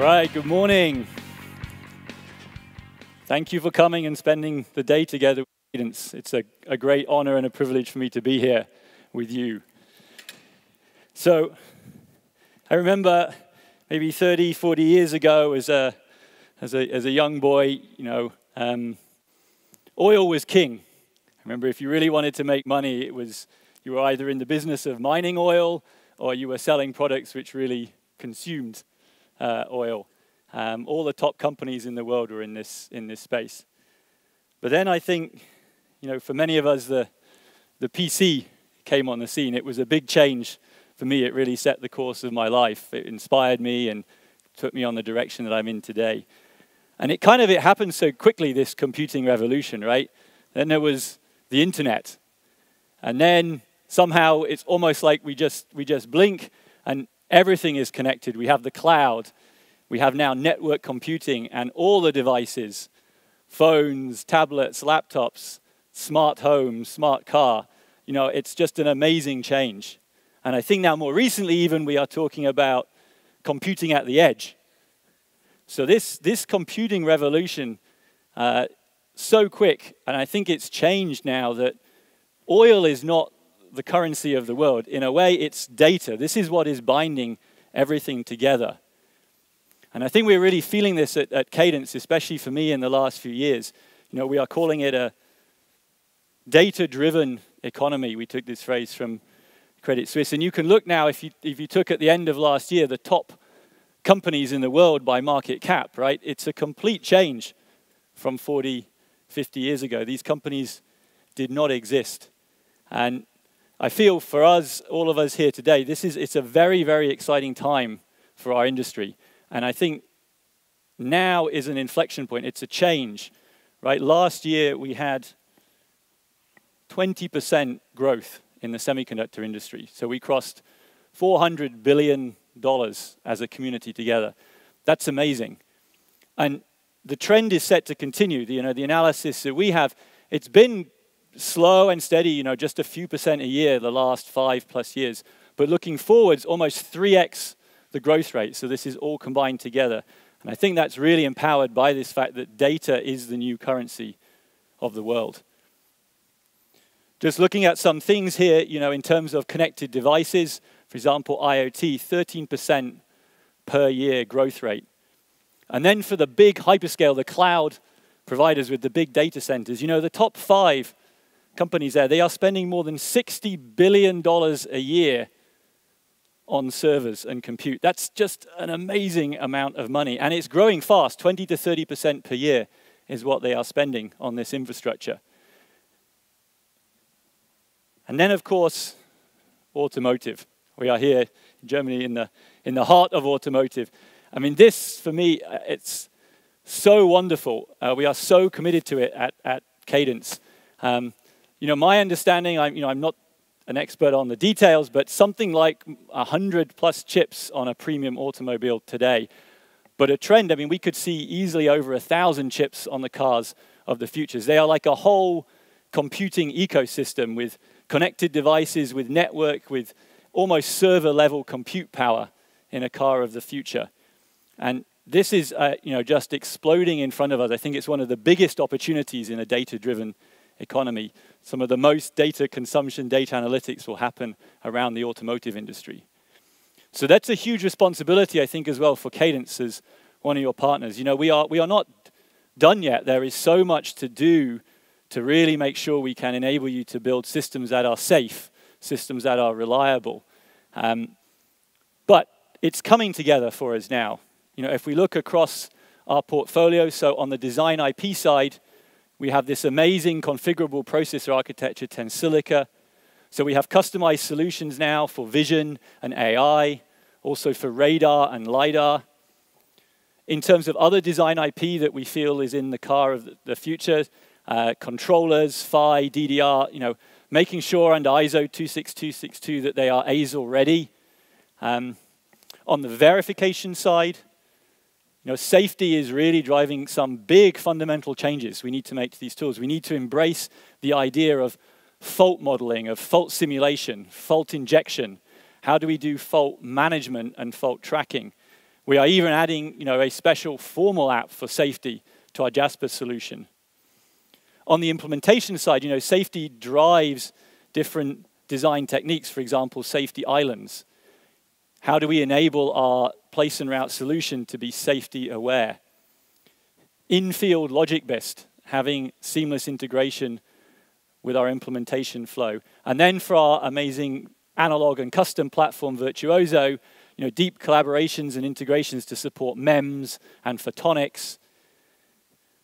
All right, good morning. Thank you for coming and spending the day together with Cadence. It's a great honor and a privilege for me to be here with you. So I remember maybe 30, 40 years ago as a young boy, you know, oil was king. I remember if you really wanted to make money, it was you were either in the business of mining oil or you were selling products which really consumed oil. All the top companies in the world were in this space. But then I think, you know, for many of us, the PC came on the scene. It was a big change for me. It really set the course of my life. It inspired me and took me on the direction that I'm in today. And it kind of happened so quickly, this computing revolution, right? Then there was the internet, and then somehow it's almost like we just blink and everything is connected. We have the cloud. We have now network computing and all the devices, phones, tablets, laptops, smart home, smart car. You know, it's just an amazing change. And I think now more recently even we are talking about computing at the edge. So this computing revolution, so quick, and I think it's changed now that oil is not the currency of the world. In a way, it's data. This is what is binding everything together. And I think we're really feeling this at Cadence, especially for me in the last few years. You know, we are calling it a data-driven economy. We took this phrase from Credit Suisse. And you can look now, if you took at the end of last year, the top companies in the world by market cap, right? It's a complete change from 40, 50 years ago. These companies did not exist. And I feel for us, all of us here today, it's a very, very exciting time for our industry. And I think now is an inflection point. It's a change, right? Last year, we had 20% growth in the semiconductor industry. So we crossed $400 billion as a community together. That's amazing. And the trend is set to continue. You know, the analysis that we have, it's been slow and steady, you know, just a few percent a year the last 5+ years. But looking forwards, almost 3x the growth rate. So this is all combined together. And I think that's really empowered by this fact that data is the new currency of the world. Just looking at some things here, you know, in terms of connected devices, for example, IoT, 13% per year growth rate. And then for the big hyperscale, the cloud providers with the big data centers, you know, the top 5 companies there, they are spending more than $60 billion a year on servers and compute. That's just an amazing amount of money. And it's growing fast. 20 to 30% per year is what they are spending on this infrastructure. And then, of course, automotive. We are here in Germany in the heart of automotive. I mean, this, for me, it's so wonderful. We are so committed to it at Cadence. You know, my understanding, I'm not an expert on the details, but something like 100+ chips on a premium automobile today. But a trend, I mean, we could see easily over 1,000 chips on the cars of the future. They are like a whole computing ecosystem with connected devices, with network, with almost server-level compute power in a car of the future. And this is, you know, just exploding in front of us. I think it's one of the biggest opportunities in a data-driven economy. Some of the most data consumption, data analytics will happen around the automotive industry. So that's a huge responsibility, I think, as well for Cadence as one of your partners. You know, we are not done yet. There is so much to do to really make sure we can enable you to build systems that are safe, systems that are reliable. But it's coming together for us now. You know, if we look across our portfolio, so on the design IP side, we have this amazing configurable processor architecture, Tensilica. So we have customized solutions now for vision and AI, also for radar and LiDAR. In terms of other design IP that we feel is in the car of the future, controllers, PHY, DDR, you know, making sure under ISO 26262 that they are ASIL ready. On the verification side, you know, safety is really driving some big fundamental changes we need to make to these tools. We need to embrace the idea of fault modeling, of fault simulation, fault injection. How do we do fault management and fault tracking? We are even adding, a special formal app for safety to our Jasper solution. On the implementation side, safety drives different design techniques. For example, safety islands. How do we enable our place and route solution to be safety aware? In-field logic-based, having seamless integration with our implementation flow. And then for our amazing analog and custom platform, Virtuoso, deep collaborations and integrations to support MEMS and photonics.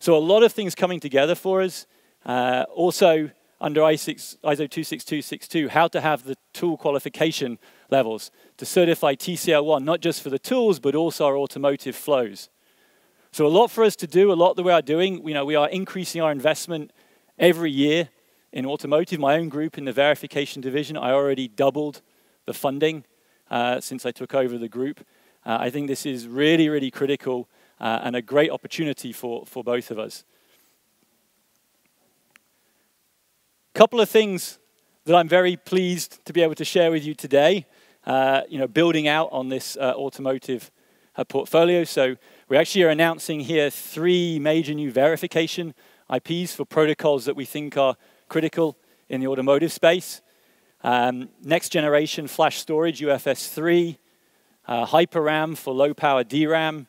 So a lot of things coming together for us. Also, under ISO 26262, how to have the tool qualification levels to certify TCL1, not just for the tools, but also our automotive flows. So a lot for us to do, a lot that we are doing. We are increasing our investment every year in automotive. My own group in the verification division, I already doubled the funding since I took over the group. I think this is really, really critical and a great opportunity for both of us. Couple of things that I'm very pleased to be able to share with you today, building out on this automotive portfolio. So we actually are announcing here 3 major new verification IPs for protocols that we think are critical in the automotive space. Next generation flash storage, UFS3, HyperRAM for low power DRAM,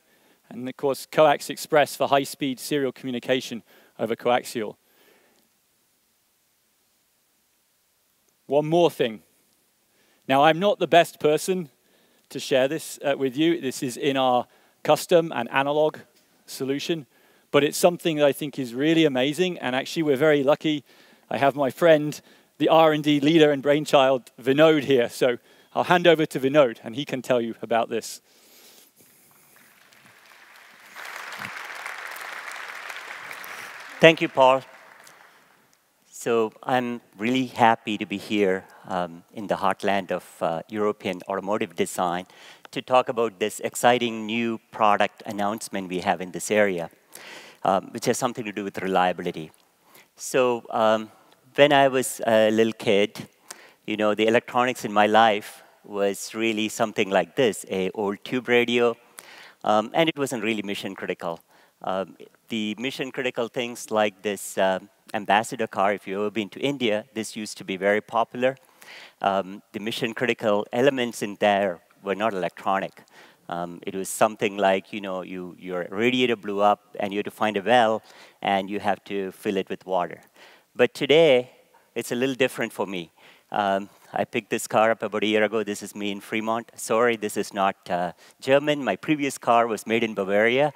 and of course Coax Express for high speed serial communication over coaxial. One more thing. Now, I'm not the best person to share this with you. This is in our custom and analog solution, but it's something that I think is really amazing, and actually we're very lucky. I have my friend, the R&D leader and brainchild, Vinod, here. So I'll hand over to Vinod, and he can tell you about this. Thank you, Paul. So I'm really happy to be here in the heartland of European automotive design to talk about this exciting new product announcement we have in this area, which has something to do with reliability. So when I was a little kid, the electronics in my life was really something like this, an old tube radio, and it wasn't really mission critical. The mission critical things like this ambassador car, if you've ever been to India, this used to be very popular. The mission-critical elements in there were not electronic. It was something like, your radiator blew up, and you had to find a well, and you have to fill it with water. But today, it's a little different for me. I picked this car up about a year ago. This is me in Fremont. Sorry, this is not German. My previous car was made in Bavaria.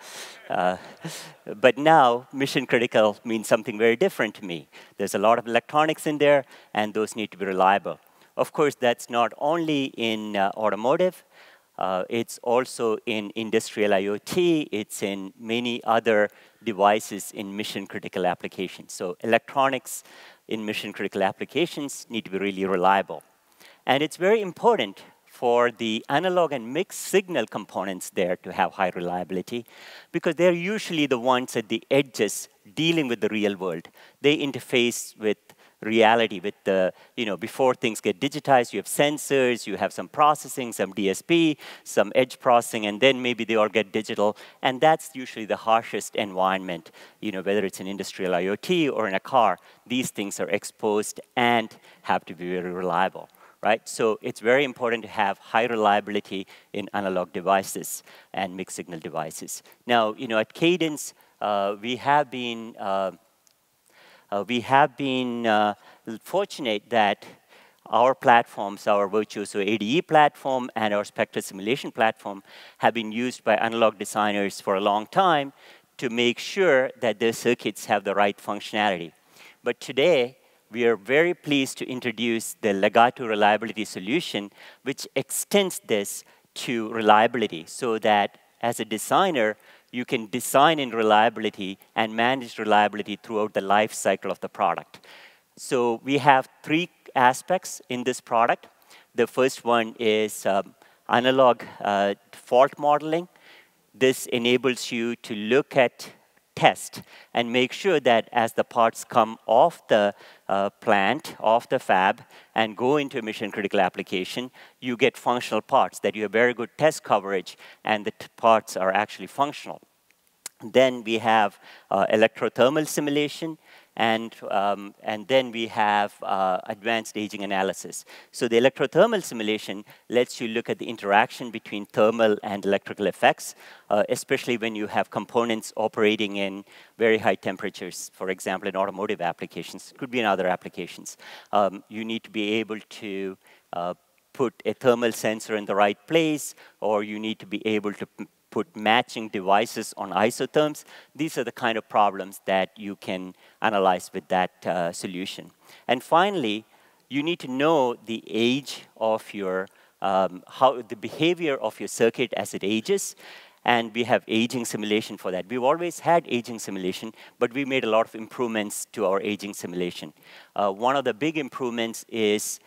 But now, mission critical means something very different to me. There's a lot of electronics in there, and those need to be reliable. Of course, that's not only in automotive. It's also in industrial IoT. It's in many other devices in mission critical applications. So electronics in mission critical applications need to be really reliable. And it's very important for the analog and mixed signal components there to have high reliability, because they're usually the ones at the edges dealing with the real world. They interface with reality, with the, before things get digitized, you have sensors, you have some processing, some DSP, some edge processing, and then maybe they all get digital. And that's usually the harshest environment, whether it's an industrial IoT or in a car. These things are exposed and have to be very reliable, right? So it's very important to have high reliability in analog devices and mixed signal devices. Now, at Cadence, we have been fortunate that our platforms, our Virtuoso ADE platform and our Spectre simulation platform, have been used by analog designers for a long time to make sure that their circuits have the right functionality. But today, we are very pleased to introduce the Legato reliability solution, which extends this to reliability so that, as a designer, you can design in reliability and manage reliability throughout the life cycle of the product. So we have 3 aspects in this product. The first one is analog fault modeling. This enables you to look at test and make sure that as the parts come off the plant, off the fab, and go into mission-critical application, you get functional parts, that you have very good test coverage, and the parts are actually functional. Then we have electrothermal simulation, and then we have advanced aging analysis. So the electrothermal simulation lets you look at the interaction between thermal and electrical effects, especially when you have components operating in very high temperatures, for example, in automotive applications. Could be in other applications. You need to be able to put a thermal sensor in the right place, or you need to be able to put matching devices on isotherms. These are the kind of problems that you can analyze with that solution. And finally, you need to know the age of your, the behavior of your circuit as it ages. And we have aging simulation for that. We've always had aging simulation, but we made a lot of improvements to our aging simulation. One of the big improvements is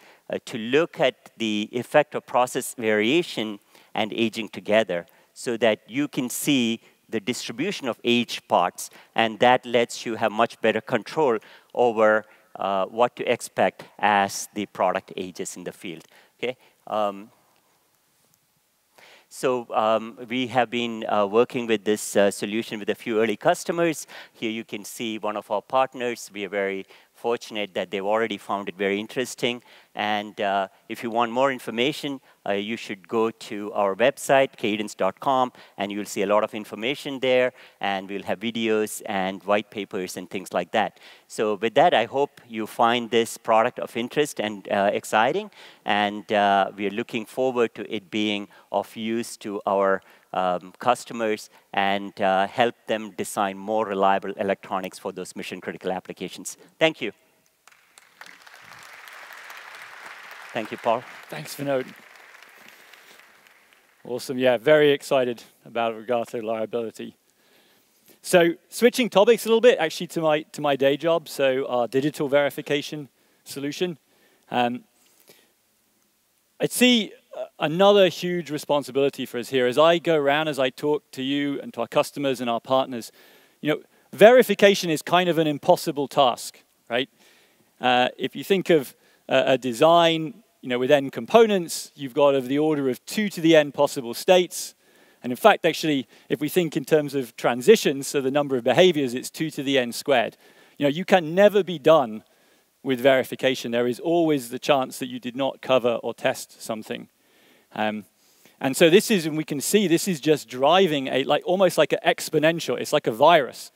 to look at the effect of process variation and aging together, so that you can see the distribution of age parts, and that lets you have much better control over what to expect as the product ages in the field. Okay? We have been working with this solution with a few early customers. Here you can see one of our partners. We are very fortunate that they've already found it very interesting. And if you want more information, you should go to our website, cadence.com, and you'll see a lot of information there. And we'll have videos and white papers and things like that. So with that, I hope you find this product of interest and exciting. And we are looking forward to it being of use to our customers and help them design more reliable electronics for those mission-critical applications. Thank you. Thank you, Paul. Thanks, Vinod. Awesome. Yeah, very excited about Legato reliability. So switching topics a little bit, actually, to my day job, so our digital verification solution. I'd see another huge responsibility for us here. As I go around, as I talk to you and to our customers and our partners, you know, verification is kind of an impossible task, right? If you think of a design, you know, with n components, you've got of the order of 2 to the n possible states. And in fact, actually, if we think in terms of transitions, so the number of behaviors, it's 2 to the n squared. You know, you can never be done with verification. There is always the chance that you did not cover or test something. And so this is, and we can see, this is just driving a, like, almost like an exponential. It's like a virus.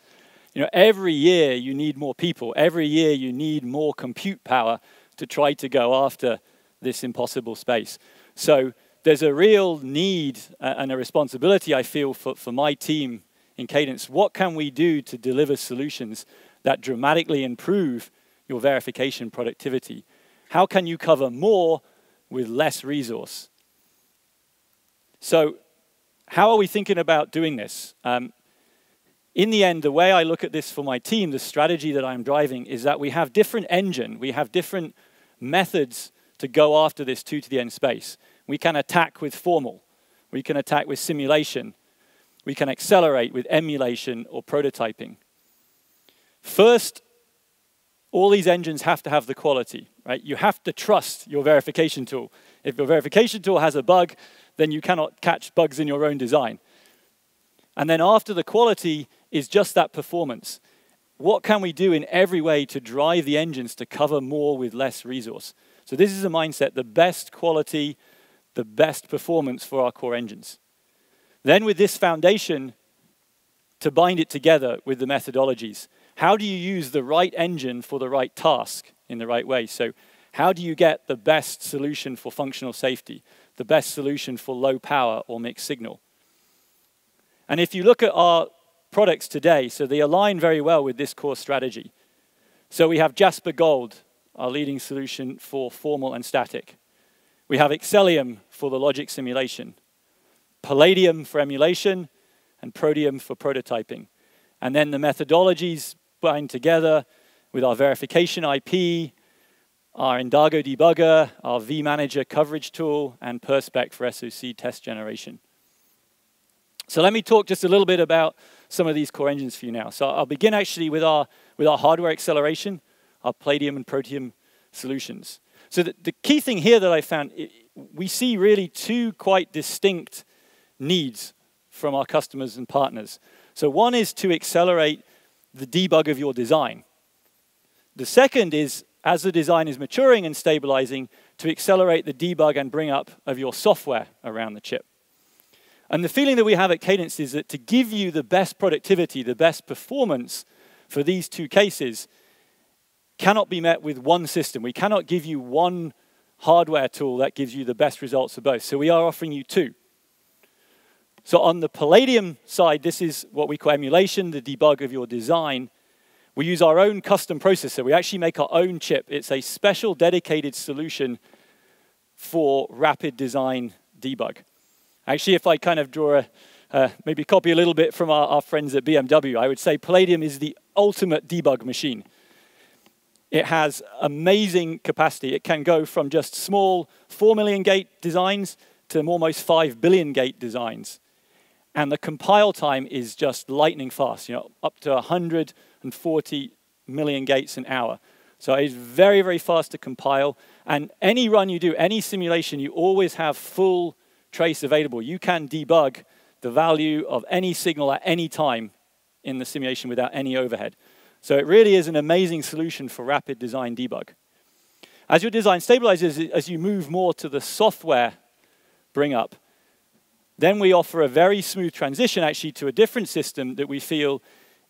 You know, every year you need more people. Every year you need more compute power to try to go after this impossible space. So there's a real need and a responsibility, I feel, for my team in Cadence. What can we do to deliver solutions that dramatically improve your verification productivity? How can you cover more with less resource? So how are we thinking about doing this? In the end, the way I look at this for my team, the strategy that I'm driving, is that we have different engine. We have different methods to go after this 2 to the n space. We can attack with formal. We can attack with simulation. We can accelerate with emulation or prototyping. First, all these engines have to have the quality, right? You have to trust your verification tool. If your verification tool has a bug, then you cannot catch bugs in your own design. And then after the quality is just that performance. What can we do in every way to drive the engines to cover more with less resource? So this is a mindset, the best quality, the best performance for our core engines. Then with this foundation, to bind it together with the methodologies. How do you use the right engine for the right task in the right way? So how do you get the best solution for functional safety, the best solution for low power or mixed signal? And if you look at our products today, so they align very well with this core strategy. So we have Jasper Gold, our leading solution for formal and static. We have Xcelium for the logic simulation, Palladium for emulation, and Protium for prototyping. And then the methodologies bind together with our verification IP, our Indago debugger, our vManager coverage tool, and Perspec for SoC test generation. So let me talk just a little bit about some of these core engines for you now. So I'll begin actually with our hardware acceleration, our Palladium and Protium solutions. So the key thing here that I found, we see really two quite distinct needs from our customers and partners. So one is to accelerate the debug of your design. The second is, as the design is maturing and stabilizing, to accelerate the debug and bring up of your software around the chip. And the feeling that we have at Cadence is that to give you the best productivity, the best performance for these two cases cannot be met with one system. We cannot give you one hardware tool that gives you the best results for both. So we are offering you two. So on the Palladium side, this is what we call emulation, the debug of your design. We use our own custom processor. We actually make our own chip. It's a special dedicated solution for rapid design debug. Actually, if I kind of draw, maybe copy a little bit from our friends at BMW, I would say Palladium is the ultimate debug machine. It has amazing capacity. It can go from just small 4 million gate designs to almost 5 billion gate designs. And the compile time is just lightning fast, you know, up to 140 million gates an hour. So it's very, very fast to compile. And any run you do, any simulation, you always have full trace available. You can debug the value of any signal at any time in the simulation without any overhead. So it really is an amazing solution for rapid design debug. As your design stabilizes, as you move more to the software bring up, then we offer a very smooth transition actually to a different system that we feel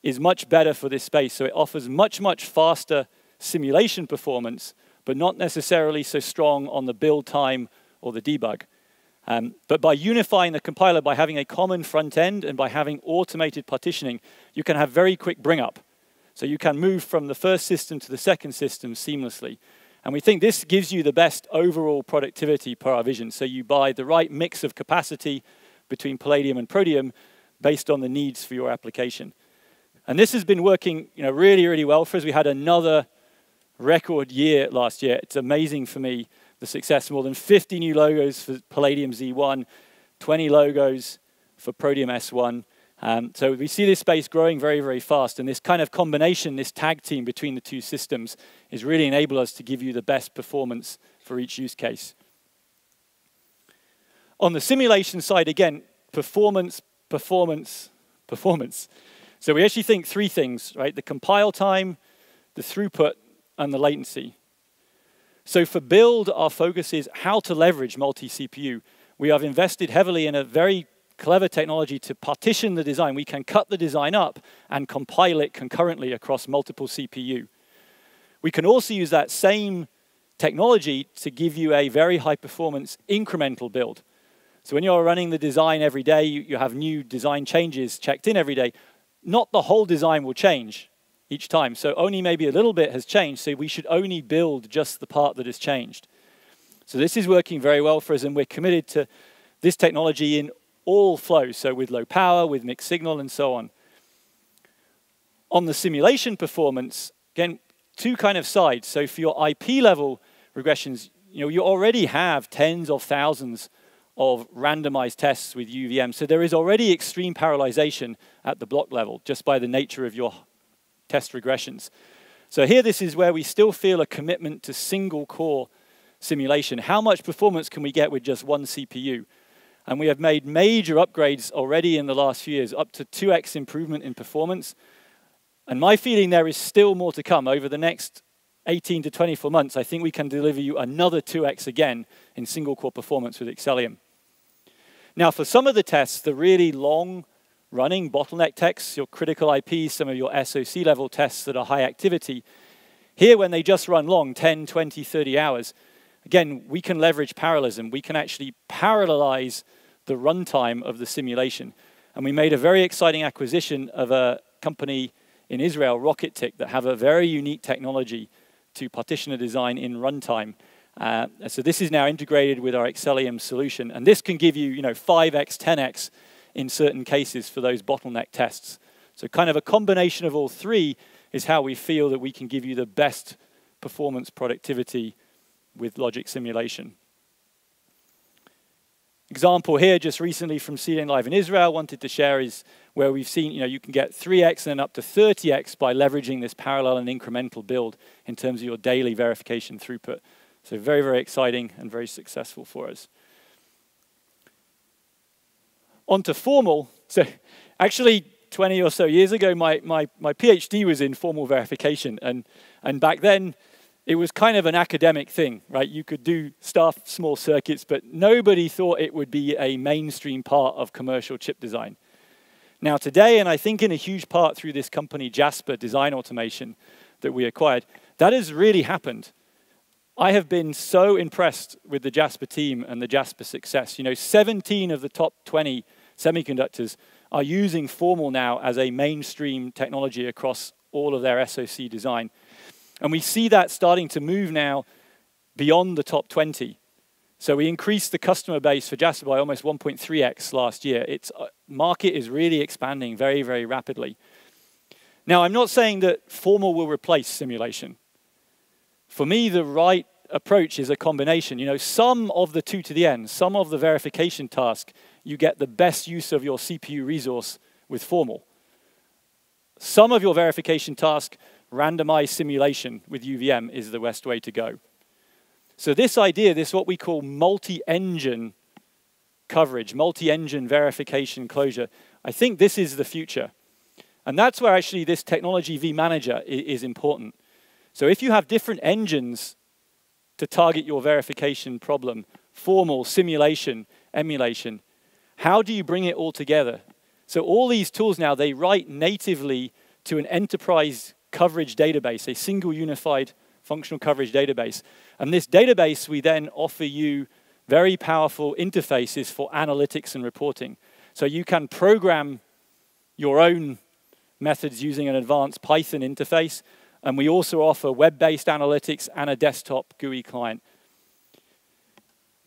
is much better for this space. So it offers much, much faster simulation performance, but not necessarily so strong on the build time or the debug. But by unifying the compiler, by having a common front end, and by having automated partitioning, you can have very quick bring up. So you can move from the first system to the second system seamlessly. And we think this gives you the best overall productivity per our vision. So you buy the right mix of capacity between Palladium and Protium based on the needs for your application. And this has been working, you know, really, really well for us. We had another record year last year. It's amazing for me, the success. More than 50 new logos for Palladium Z1, 20 logos for Protium S1. So we see this space growing very, very fast. And this kind of combination, this tag team between the two systems is really enable us to give you the best performance for each use case. On the simulation side, again, performance, performance, performance. So we actually think three things, right? The compile time, the throughput, and the latency. So for build, our focus is how to leverage multi-CPU. We have invested heavily in a very clever technology to partition the design. We can cut the design up and compile it concurrently across multiple CPU. We can also use that same technology to give you a very high performance incremental build. So when you're running the design every day, you have new design changes checked in every day. Not the whole design will change each time. So only maybe a little bit has changed. So we should only build just the part that has changed. So this is working very well for us, and we're committed to this technology in all flows, so with low power, with mixed signal, and so on. On the simulation performance, again, two kind of sides. So for your IP level regressions, you know, you already have tens of thousands of randomized tests with UVM. So there is already extreme parallelization at the block level, just by the nature of your test regressions. So here, this is where we still feel a commitment to single core simulation. How much performance can we get with just one CPU? And we have made major upgrades already in the last few years, up to 2x improvement in performance. And my feeling there is still more to come. Over the next 18 to 24 months, I think we can deliver you another 2x again in single core performance with Xcelium. Now, for some of the tests, the really long running bottleneck tests, your critical IP, some of your SoC level tests that are high activity, here when they just run long, 10, 20, 30 hours, again, we can leverage parallelism. We can actually parallelize the runtime of the simulation. And we made a very exciting acquisition of a company in Israel, RocketTik, that have a very unique technology to partition a design in runtime. So this is now integrated with our Xcelium solution. And this can give you, 5x, 10x in certain cases for those bottleneck tests. So kind of a combination of all three is how we feel that we can give you the best performance productivity with logic simulation. example here just recently from CDNLive in Israel wanted to share is where we've seen, you know, you can get 3x and up to 30x by leveraging this parallel and incremental build in terms of your daily verification throughput. So very, very exciting and very successful for us. On to formal. So actually 20 or so years ago, my PhD was in formal verification. And back then, it was kind of an academic thing, right? You could do stuff, small circuits, but nobody thought it would be a mainstream part of commercial chip design. Now today, and I think in a huge part through this company, Jasper Design Automation, that we acquired, that has really happened. I have been so impressed with the Jasper team and the Jasper success. You know, 17 of the top 20 semiconductors are using formal now as a mainstream technology across all of their SoC design. And we see that starting to move now beyond the top 20. So we increased the customer base for Jasper by almost 1.3x last year. Its market is really expanding very, very rapidly. Now, I'm not saying that formal will replace simulation. For me, the right approach is a combination. You know, some of the two to the end, some of the verification task, you get the best use of your CPU resource with formal. Some of your verification task, randomized simulation with UVM is the best way to go. So this idea, this what we call multi-engine coverage, multi-engine verification closure, I think this is the future. And that's where actually this technology vManager is important. So if you have different engines to target your verification problem, formal, simulation, emulation, how do you bring it all together? So all these tools now, they write natively to an enterprise coverage database, a single unified functional coverage database. And this database, we then offer you very powerful interfaces for analytics and reporting. So you can program your own methods using an advanced Python interface. And we also offer web-based analytics and a desktop GUI client.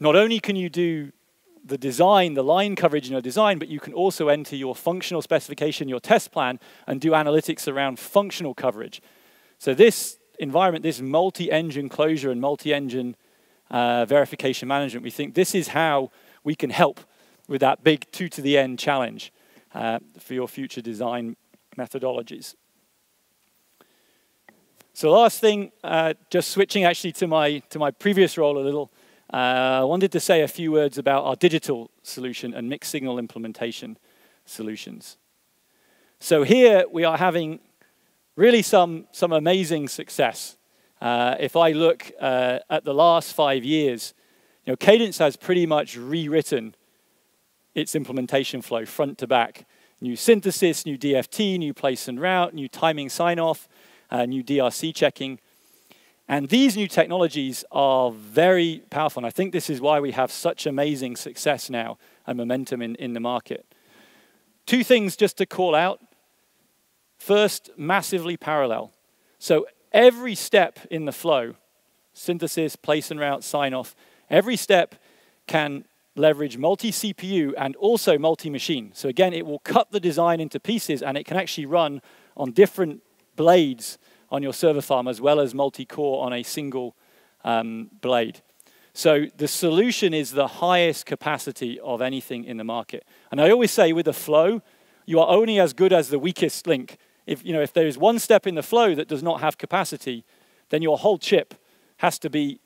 Not only can you do the design, the line coverage in your design, but you can also enter your functional specification, your test plan, and do analytics around functional coverage. So this environment, this multi-engine closure and multi-engine verification management, we think this is how we can help with that big two to the end challenge for your future design methodologies. So last thing, just switching actually to my previous role a little, I wanted to say a few words about our digital solution and mixed signal implementation solutions. So here we are having really some amazing success. If I look at the last 5 years, you know, Cadence has pretty much rewritten its implementation flow front to back. New synthesis, new DFT, new place and route, new timing sign-off, new DRC checking. And these new technologies are very powerful. And I think this is why we have such amazing success now and momentum in the market. Two things just to call out. First, massively parallel. So every step in the flow, synthesis, place and route, sign-off, every step can leverage multi-CPU and also multi-machine. So again, it will cut the design into pieces, and it can actually run on different blades on your server farm, as well as multi-core on a single blade. So the solution is the highest capacity of anything in the market. And I always say with a flow, you are only as good as the weakest link. If, you know, if there is one step in the flow that does not have capacity, then your whole chip has to be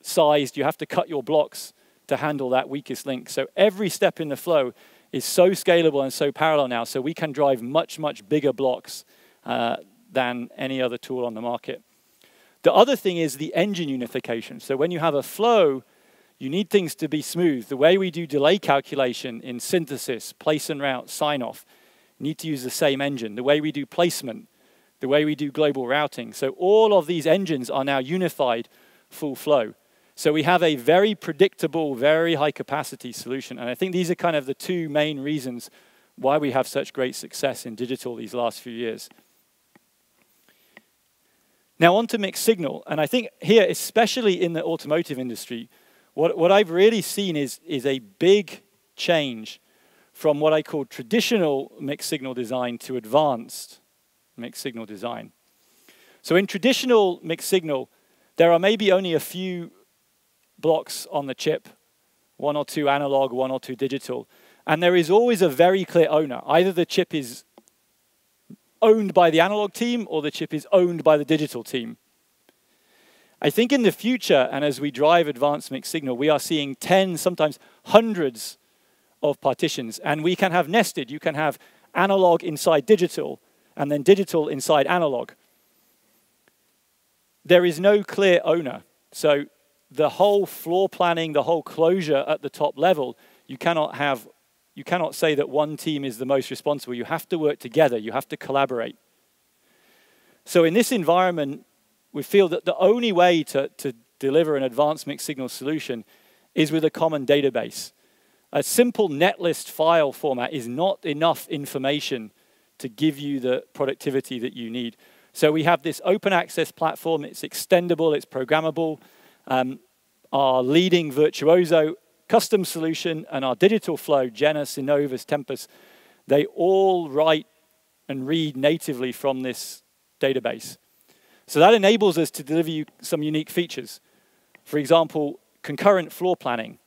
sized. You have to cut your blocks to handle that weakest link. So every step in the flow is so scalable and so parallel now. So we can drive much, much bigger blocks than any other tool on the market. The other thing is the engine unification. So when you have a flow, you need things to be smooth. The way we do delay calculation in synthesis, place and route, sign-off, need to use the same engine. The way we do placement, the way we do global routing. So all of these engines are now unified full flow. So we have a very predictable, very high capacity solution. And I think these are kind of the two main reasons why we have such great success in digital these last few years. Now on to mixed signal. And I think here, especially in the automotive industry, what I've really seen is a big change from what I call traditional mixed signal design to advanced mixed signal design. So in traditional mixed signal, there are maybe only a few blocks on the chip one or two analog, one or two digital. And there is always a very clear owner. Either the chip is owned by the analog team or the chip is owned by the digital team. I think in the future, and as we drive advanced mixed signal, we are seeing 10, sometimes hundreds of partitions. And we can have nested. You can have analog inside digital, and then digital inside analog. There is no clear owner. So the whole floor planning, the whole closure at the top level, you cannot say that one team is the most responsible. You have to work together. You have to collaborate. So in this environment, we feel that the only way to deliver an advanced mixed signal solution is with a common database. A simple netlist file format is not enough information to give you the productivity that you need. So we have this open access platform. It's extendable. It's programmable. Our leading Virtuoso custom solution and our digital flow, Genus, Innovus, Tempus, they all write and read natively from this database. So that enables us to deliver you some unique features. For example, concurrent floor planning.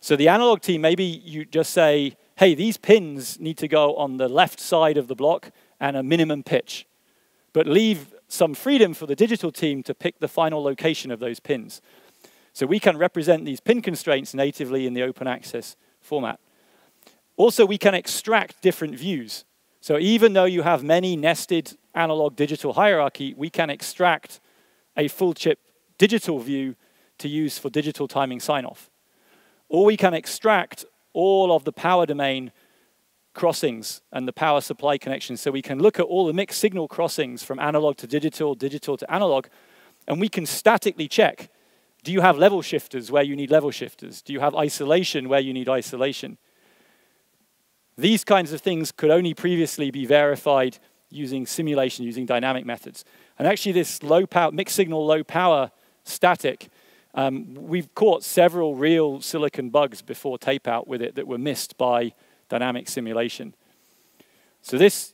So the analog team, maybe you just say, hey, these pins need to go on the left side of the block and a minimum pitch. But leave some freedom for the digital team to pick the final location of those pins. So we can represent these pin constraints natively in the open access format. Also, we can extract different views. So even though you have many nested analog-digital hierarchy, we can extract a full-chip digital view to use for digital timing sign-off. Or we can extract all of the power domain crossings and the power supply connections. So we can look at all the mixed signal crossings from analog to digital, digital to analog, and we can statically check, do you have level shifters where you need level shifters? Do you have isolation where you need isolation? These kinds of things could only previously be verified using simulation, using dynamic methods. And actually, this low power, mixed signal low power static, we've caught several real silicon bugs before tape out with it that were missed by dynamic simulation. So this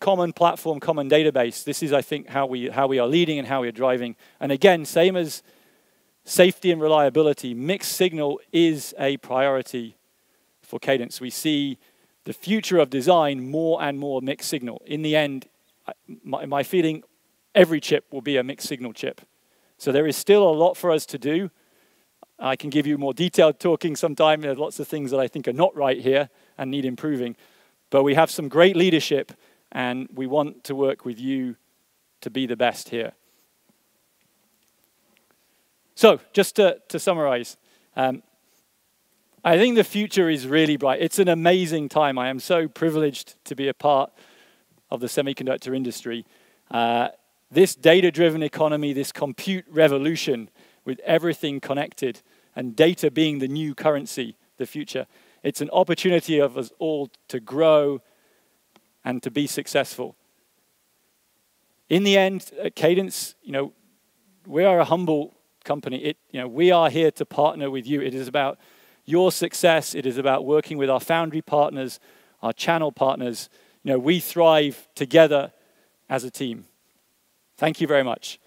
common platform, common database, this is, I think, how we are leading and how we are driving. And again, same as safety and reliability, mixed signal is a priority for Cadence. We see the future of design more and more mixed signal. In the end, my feeling, every chip will be a mixed signal chip. So there is still a lot for us to do. I can give you more detailed talking sometime. There are lots of things that I think are not right here and need improving. But we have some great leadership, and we want to work with you to be the best here. So just to summarize, I think the future is really bright. It's an amazing time. I am so privileged to be a part of the semiconductor industry. This data-driven economy, this compute revolution with everything connected and data being the new currency, the future, it's an opportunity of us all to grow and to be successful. In the end, at Cadence, we are a humble company. We are here to partner with you. It is about your success. It is about working with our foundry partners, our channel partners. We thrive together as a team. Thank you very much.